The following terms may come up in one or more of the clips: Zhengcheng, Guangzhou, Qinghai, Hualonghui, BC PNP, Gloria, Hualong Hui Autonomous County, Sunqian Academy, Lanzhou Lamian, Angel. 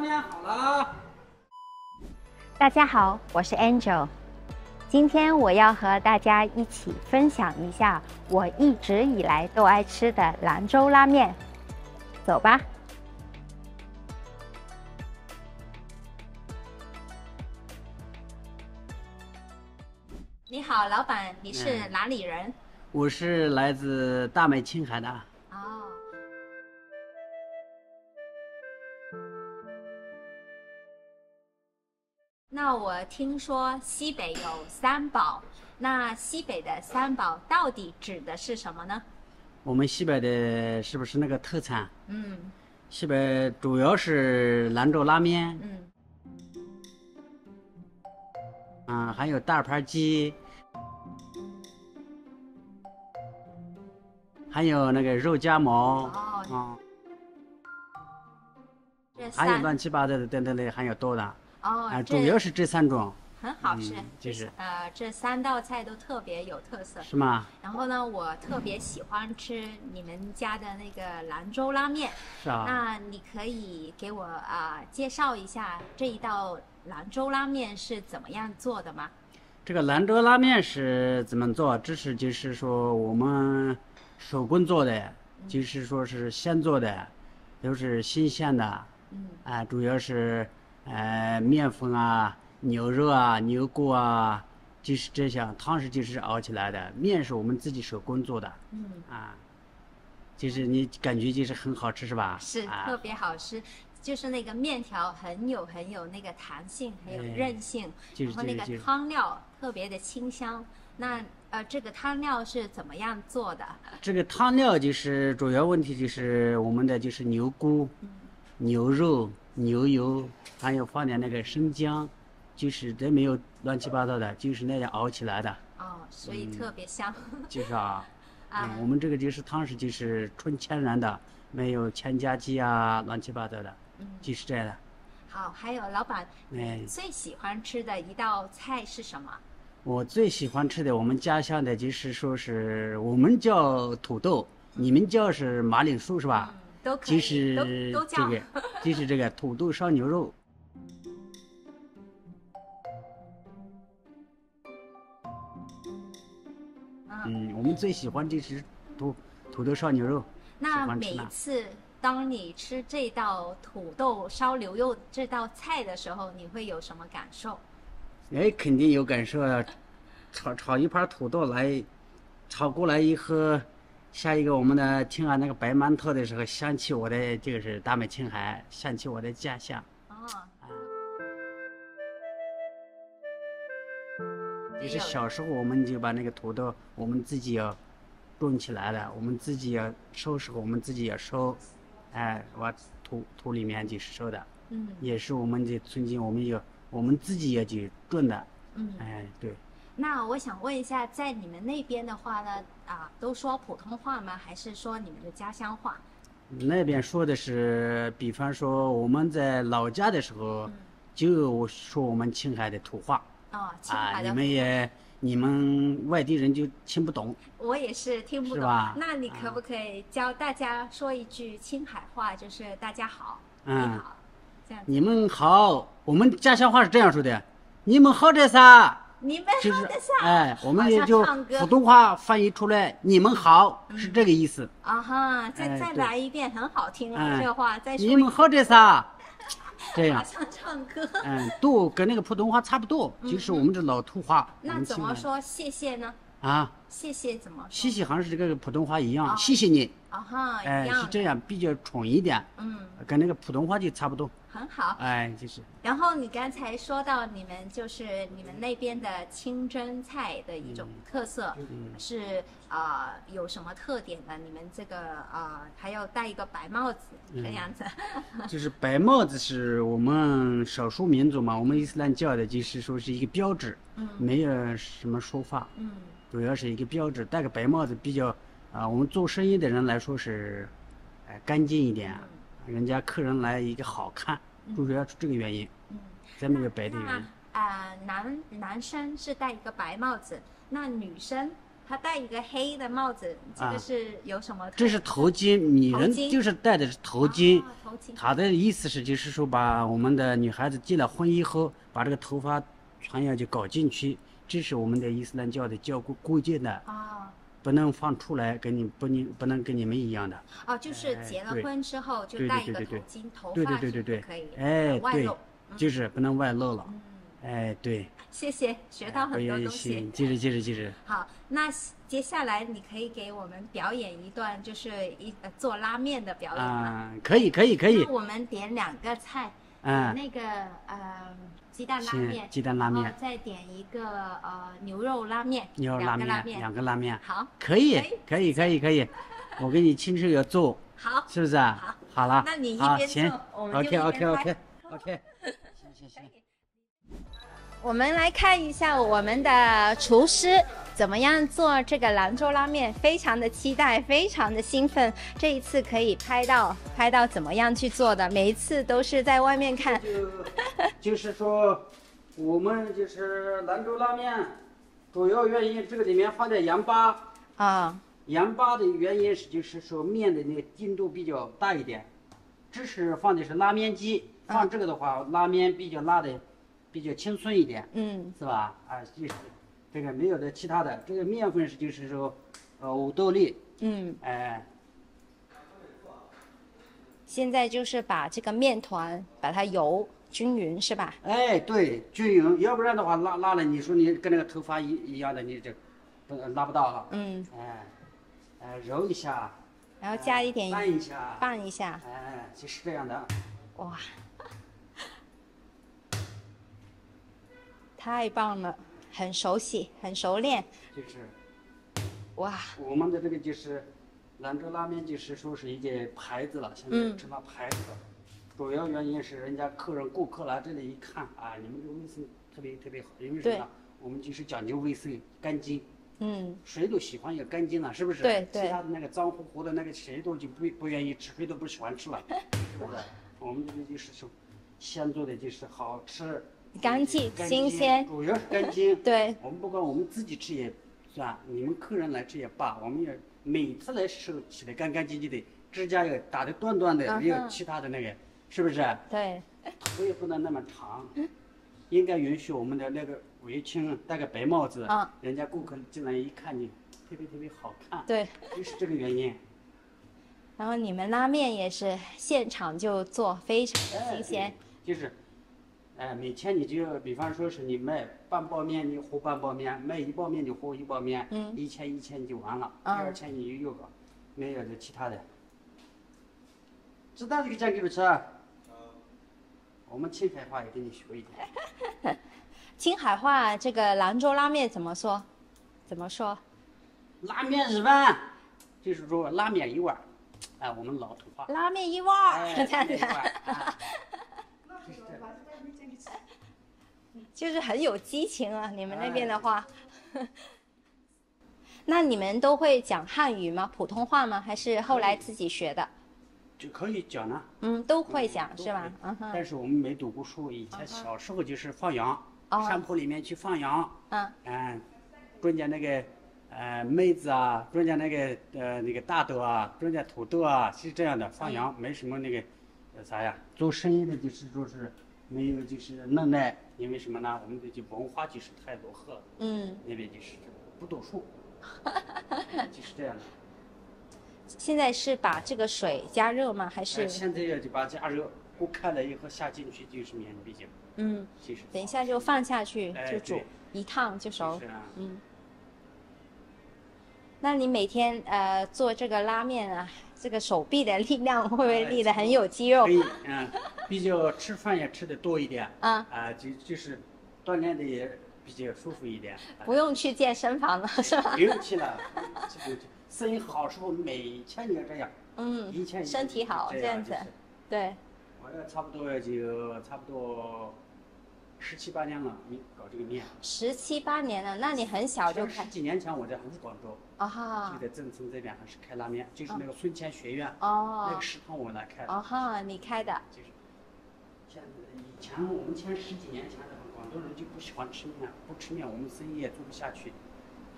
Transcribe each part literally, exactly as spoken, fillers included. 面好了。大家好，我是 Angel， 今天我要和大家一起分享一下我一直以来都爱吃的兰州拉面。走吧。 你好，老板，你是哪里人？嗯、我是来自大美青海的。哦。那我听说西北有三宝，那西北的三宝到底指的是什么呢？我们西北的是不是那个特产？嗯。西北主要是兰州拉面。嗯。 嗯，还有大盘鸡，还有那个肉夹馍，啊、哦，嗯、还有乱七八糟的等等的，还有多的。哦，啊、呃，主要是这三种。很好吃，嗯、就是呃，这三道菜都特别有特色。是吗？然后呢，我特别喜欢吃你们家的那个兰州拉面。是啊。那你可以给我啊、呃、介绍一下这一道。 兰州拉面是怎么样做的吗？这个兰州拉面是怎么做？这是就是说我们手工做的，嗯、就是说是现做的，都是新鲜的。嗯。啊、呃，主要是呃面粉啊、牛肉啊、牛骨啊，就是这些。汤是就是熬起来的，面是我们自己手工做的。嗯。啊，就是你感觉就是很好吃是吧？是，啊、特别好吃。 就是那个面条很有很有那个弹性，很有韧性，哎、然后那个汤料特别的清香。那呃，这个汤料是怎么样做的？这个汤料就是主要问题就是我们的就是牛骨、嗯、牛肉、牛油，还有放点那个生姜，就是都没有乱七八糟的，就是那样熬起来的。哦，所以特别香。嗯、就是啊，啊、嗯，我们这个就是汤是就是纯天然的，没有添加剂啊，乱七八糟的。 就是这样的。好，还有老板，哎，最喜欢吃的一道菜是什么？我最喜欢吃的，我们家乡的就是说是我们叫土豆，嗯、你们叫是马铃薯是吧？嗯、都可以，就是都叫这个，就是这个土豆烧牛肉。嗯, 嗯，我们最喜欢就是土土豆烧牛肉。那每一次。 当你吃这道土豆烧牛肉这道菜的时候，你会有什么感受？哎，肯定有感受啊！炒炒一盘土豆来，炒过来以后，下一个我们的青海那个白馒头的时候，想起我的这个是大美青海，想起我的家乡。哦。就是小时候我们就把那个土豆，我们自己要种起来了，我们自己要收拾，我们自己要收。 哎，往土土里面去收的，嗯，也是我们的村经，我们有我们自己也去种的，嗯，哎，对。那我想问一下，在你们那边的话呢，啊，都说普通话吗？还是说你们的家乡话？那边说的是，比方说我们在老家的时候，嗯、就说我们青海的土话，哦，青海的土话。啊，你们也。 你们外地人就听不懂，我也是听不懂，是吧？那你可不可以教大家说一句青海话，就是“大家好，嗯、你好”这样？你们好，我们家乡话是这样说的：“你们好的啥？”你们好的啥？哎，我们也就普通话翻译出来“你们好”是这个意思。啊哈，再再来一遍，很好听啊，这话再说。你们好的啥？ 这样，像唱歌，嗯，都跟那个普通话差不多，就是我们这老土话。那怎么说谢谢呢？啊，谢谢怎么？谢谢好像是这个普通话一样，谢谢你。啊哈，哎，是这样，比较重一点。嗯，跟那个普通话就差不多。很好。哎，就是。然后你刚才说到你们就是你们那边的清真菜的一种特色，是啊有什么特点呢？你们这个啊还要戴一个白帽子这样子。就是白帽子是我们少数民族嘛，我们伊斯兰教的就是说是一个标志，没有什么说法。嗯。 主要是一个标志，戴个白帽子比较，啊、呃，我们做生意的人来说是，呃，干净一点，嗯、人家客人来一个好看，主要是这个原因。嗯，咱们有白的原因。啊、呃，男男生是戴一个白帽子，那女生他戴一个黑的帽子，这个是有什么、啊？这是头巾，女人就是戴的是头巾。头巾。他的意思是，就是说把我们的女孩子进了婚以后，把这个头发传下去搞进去，这是我们的伊斯兰教的教规规戒的。啊。 不能放出来，跟你不你不能跟你们一样的。哦，就是结了婚之后就戴一个头巾，头发是不可以外露，就是不能外露了。哎，对。谢谢，学到很多东西。接着，接着，接着。好，那接下来你可以给我们表演一段，就是一做拉面的表演啊，可以，可以，可以。我们点两个菜，嗯，那个呃鸡蛋拉面，鸡蛋拉面，再点一个呃牛肉拉面，牛肉拉面，两个拉面，好，可以，可以，可以，可以，我给你亲手要做，好，是不是啊？好，好了，那你一边做，我们就一边拍 ，OK，OK，OK， 行行行。我们来看一下我们的厨师怎么样做这个兰州拉面，非常的期待，非常的兴奋。这一次可以拍到拍到怎么样去做的，每一次都是在外面看。就, 就是说，我们就是兰州拉面，主要原因这个里面放点盐巴啊，盐巴的原因是就是说面的那个筋度比较大一点，这是放的是拉面机，放这个的话、嗯、拉面比较辣的。 比较清纯一点，嗯，是吧？啊，就是这个没有的其他的，这个面粉是就是说，呃，五豆粒，嗯，哎、呃。现在就是把这个面团把它油均匀，是吧？哎，对，均匀，要不然的话拉拉了，你说你跟那个头发一一样的，你这不拉不到了。嗯。哎、呃，哎、呃，揉一下，然后加一点、呃、拌一下，拌一下，哎、呃，就是这样的。哇。 太棒了，很熟悉，很熟练。就是，哇，我们的这个就是兰州拉面，就是说是一件牌子了，现在成了牌子了。嗯、主要原因是人家客人、顾客来这里一看啊，你们这个卫生特别特别好，因为什么呢？我们就是讲究卫生、干净。嗯。谁都喜欢也干净了，是不是？对对。对其他的那个脏乎乎的那个，谁都就不不愿意吃，谁都不喜欢吃了，是不是？我们这个就是说，先做的就是好吃。 干净、新鲜，主要是干净。对，我们不管我们自己吃也算，你们客人来吃也罢，我们也每次来吃洗得干干净净的，指甲也打得断断的，没有其他的那个，是不是？对。头也不能那么长，应该允许我们的那个围裙，戴个白帽子，啊，人家顾客进来一看你，特别特别好看。对，就是这个原因。然后你们拉面也是现场就做，非常新鲜。就是。 哎，每天你就比方说是你卖半包面，你和半包面；卖一包面，你和一包面。嗯，一千一千就完了，第二天你又有个，没有的其他的。知道这个酱给不吃？我们青海话也给你学一点。青海话这个兰州拉面怎么说？怎么说？拉面一碗，就是说拉面一碗。哎，我们老土话。拉面一碗，这样子。 就是很有激情啊！你们那边的话，哎、那你们都会讲汉语吗？普通话吗？还是后来自己学的？就可以讲呢、啊。嗯，都会讲、嗯、是吧？嗯哼。但是我们没读过书，以前小时候就是放羊，嗯、山坡里面去放羊。嗯。嗯，中间那个呃妹子啊，中间那个呃那个大豆啊，中间土豆啊，是这样的放羊，嗯、没什么那个。 啥呀？做生意的就是说是没有就是能耐，因为什么呢？我们的就文化就是太落后了。嗯。那边就是不读书，就是这样的。现在是把这个水加热吗？还是？现在要就把加热，锅开了以后下进去就是面饼。嗯。就是。等一下就放下去就煮，哎、一烫就熟。就是啊、嗯。那你每天呃做这个拉面啊？ 这个手臂的力量会不会力的很有肌肉？可以，嗯，比较吃饭也吃的多一点，啊啊，就就是锻炼的也比较舒服一点。不用去健身房了，是吧？不用去了，生意好时候每天也这样，嗯，以前身体好这样子，对。我也差不多就差不多十七八年了，你搞这个面。十七八年了，那你很小就开。十几年前我在还是广州。 啊，就在郑城这边还是开拉面，就是那个孙乾学院哦，那个食堂我来开的。哦哈，你开的。就是，现在以前我们前十几年前的话，广东人就不喜欢吃面，不吃面我们生意也做不下去，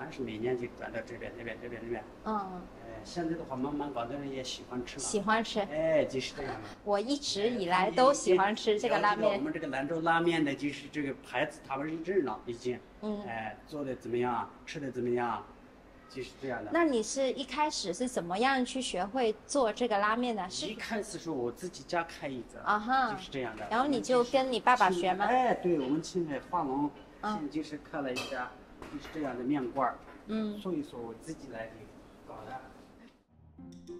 还是每年就转到这边、那边、这边、那边。嗯。呃，现在的话，慢慢广东人也喜欢吃了。喜欢吃。哎，就是这样。我一直以来都喜欢吃这个拉面。我们这个兰州拉面的，就是这个牌子，他们是认了已经。嗯。哎，做的怎么样？吃的怎么样？就是这样的。那你是一开始是怎么样去学会做这个拉面的？是一开始是我自己家开一个。啊哈。就是这样的。然后你就跟你爸爸学吗？哎，对，我们青海化隆。 现在就是开了一家，就是这样的面馆儿，嗯，所以说我自己来搞的。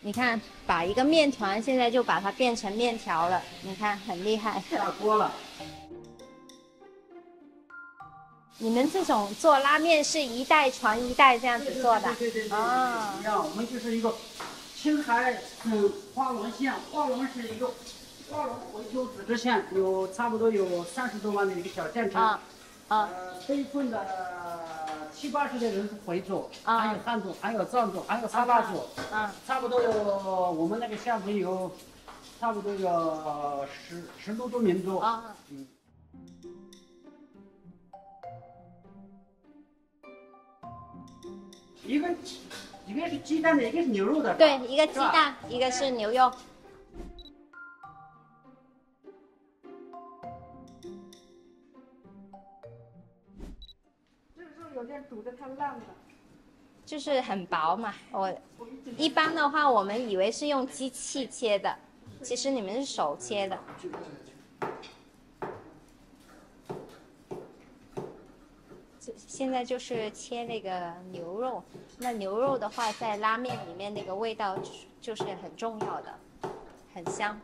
你看，把一个面团现在就把它变成面条了，你看很厉害。下锅了。你们这种做拉面是一代传一代这样子做的，对对对对对对。啊，我们就是一个青海省化隆县，化隆是一个。 化隆回族自治县有差不多有三十多万的一个小县城，啊，啊，这一份的七八十的人是回族，啊，还有汉族，还有藏族，还有哈巴族，啊，差不多有我们那个县城有，差不多有十十多个民族，啊，嗯。一个一个是鸡蛋的，一个是牛肉的，对，一个鸡蛋，一个是牛肉。 有点煮的太烂了，就是很薄嘛。我一般的话，我们以为是用机器切的，其实你们是手切的。现在就是切那个牛肉，那牛肉的话，在拉面里面那个味道就是很重要的，很香。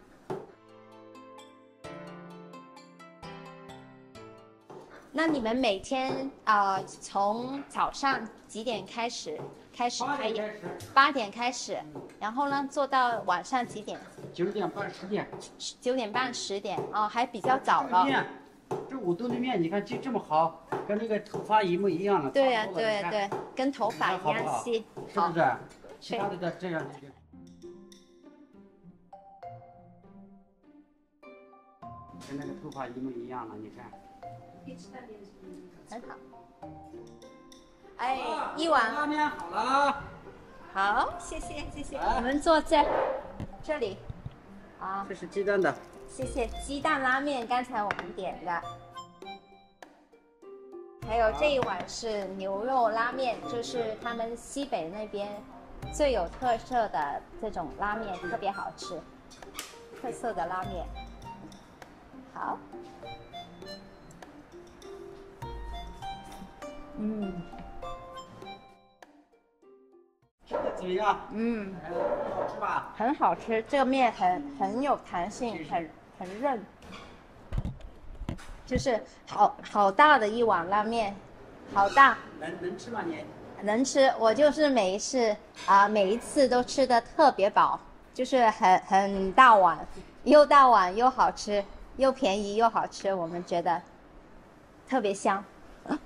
那你们每天啊、呃，从早上几点开始开始开业？八点开始。然后呢，做到晚上几点？九点半、十点。九点半、十点哦，还比较早了。面，这五顿的面，你看就这么好，跟那个头发一模一样了。对呀、啊，对呀、啊，对，跟头发一样细，是不是？其他的都这样。 跟那个头发一模一样了，你看。很好。哎，一碗拉面好了。好，谢谢谢谢。我们坐在这里。啊。这是鸡蛋的。谢谢鸡蛋拉面，刚才我们点的。还有这一碗是牛肉拉面，就是他们西北那边最有特色的这种拉面，特别好吃，特色的拉面。 好，嗯，吃的怎么样？嗯，好吃吧？很好吃，这个面很很有弹性，很很韧，就是好好大的一碗拉面，好大。能能吃吗你？能吃，我就是每一次啊、呃，每一次都吃的特别饱，就是很很大碗，又大碗又好吃。 又便宜又好吃，我们觉得特别香。啊、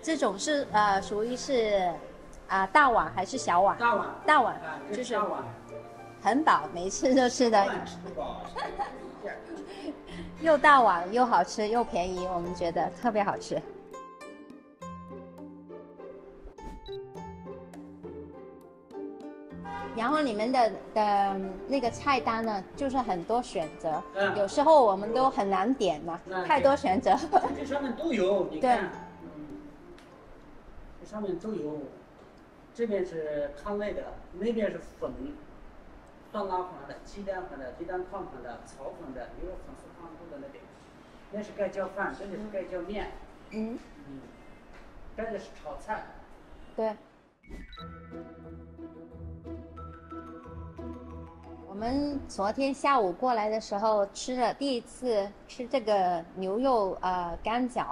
这种是呃，属于是啊、呃、大碗还是小碗？大碗，大碗，啊、就是很饱，每次都吃的。又大碗又好吃又便宜，我们觉得特别好吃。 然后你们的的那个菜单呢，就是很多选择，嗯、有时候我们都很难点嘛，嗯、太多选择。这上面都有，你看，嗯、这上面都有，这边是汤类的，那边是粉，酸辣粉的、鸡蛋粉的、鸡蛋汤粉的、草粉的、牛肉粉丝汤粉的那边，那是盖浇饭，这里是盖浇面，嗯，嗯，这里是炒菜，对。 我们昨天下午过来的时候吃了第一次吃这个牛肉呃干饺，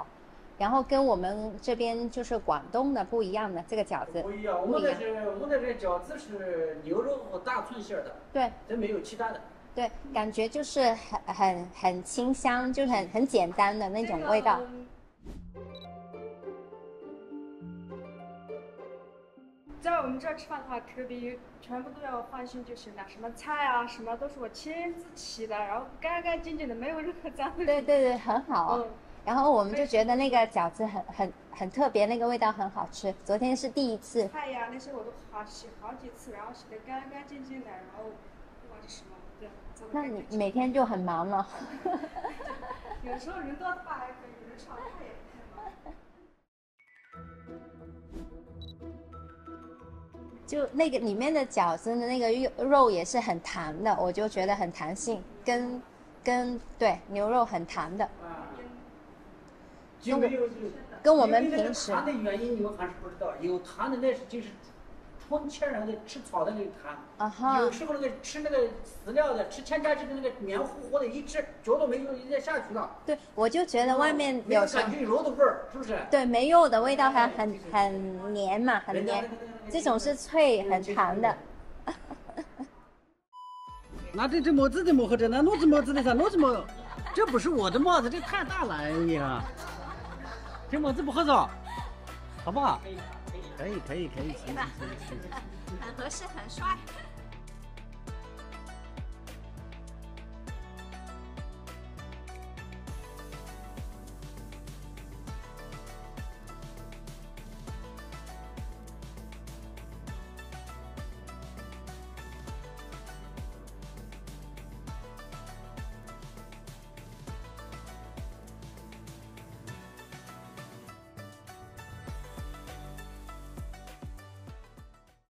然后跟我们这边就是广东的不一样的这个饺子不一样。我们的是我们的这饺子是牛肉和大葱馅的，对，这没有其他的。对，感觉就是很很很清香，就是很很简单的那种味道。这个在我们这儿吃饭的话，可比全部都要放心就行了，什么菜啊，什么都是我亲自起的，然后干干净净的，没有任何脏的。对对对，很好。嗯。然后我们就觉得那个饺子很很很特别，那个味道很好吃。昨天是第一次。菜呀那些我都好洗好几次，然后洗的干干净净的，然后不管是什么，对。那你每天就很忙了。有时候人多的话还可以，人少的话也不太忙。就那个里面的饺子的那个肉也是很弹的，我就觉得很弹性，跟跟对牛肉很弹的，跟跟我们平时弹的原因你们还是不知道，有弹的那是就是充气儿那个吃草的那个弹， uh huh. 有时候那个吃那个饲料的吃添加剂的那个黏糊糊的，一吃嚼都没有，一再下去了。对，我就觉得外面有感觉肉的味儿，是不是？对，没肉的味道还很很黏嘛，很黏。这种是脆很弹的。那这这帽子的帽子，那帽子帽子的啥？帽子帽，这不是我的帽子，这太大了，你看。这帽子不合适，好不好？可以，可以，可以，可以，很合适，很帅。